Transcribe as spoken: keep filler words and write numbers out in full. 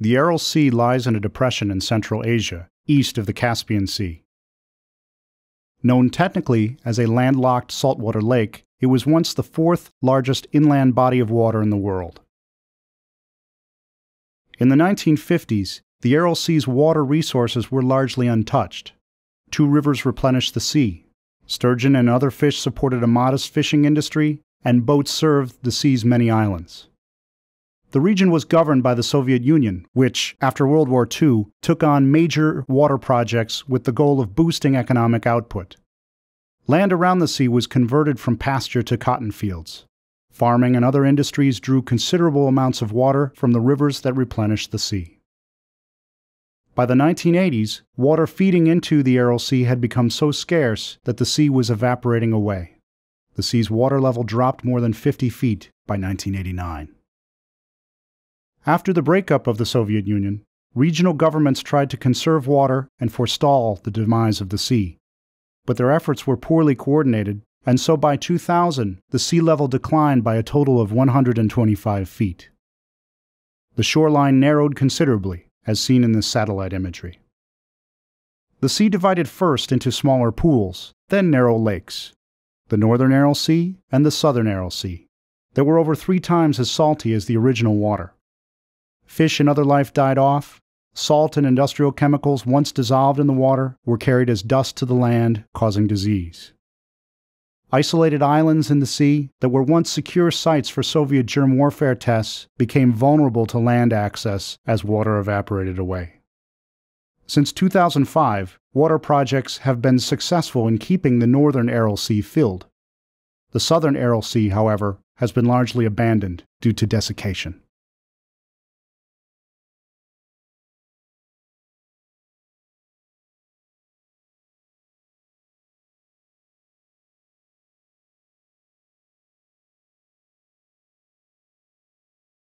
The Aral Sea lies in a depression in Central Asia, east of the Caspian Sea. Known technically as a landlocked saltwater lake, it was once the fourth largest inland body of water in the world. In the nineteen fifties, the Aral Sea's water resources were largely untouched. Two rivers replenished the sea. Sturgeon and other fish supported a modest fishing industry, and boats served the sea's many islands. The region was governed by the Soviet Union, which, after World War Two, took on major water projects with the goal of boosting economic output. Land around the sea was converted from pasture to cotton fields. Farming and other industries drew considerable amounts of water from the rivers that replenished the sea. By the nineteen eighties, water feeding into the Aral Sea had become so scarce that the sea was evaporating away. The sea's water level dropped more than fifty feet by nineteen eighty-nine. After the breakup of the Soviet Union, regional governments tried to conserve water and forestall the demise of the sea. But their efforts were poorly coordinated, and so by two thousand, the sea level declined by a total of one hundred twenty-five feet. The shoreline narrowed considerably, as seen in this satellite imagery. The sea divided first into smaller pools, then narrow lakes, the northern Aral Sea and the southern Aral Sea, that were over three times as salty as the original water. Fish and other life died off. Salt and industrial chemicals once dissolved in the water were carried as dust to the land, causing disease. Isolated islands in the sea that were once secure sites for Soviet germ warfare tests became vulnerable to land access as water evaporated away. Since two thousand five, water projects have been successful in keeping the northern Aral Sea filled. The southern Aral Sea, however, has been largely abandoned due to desiccation.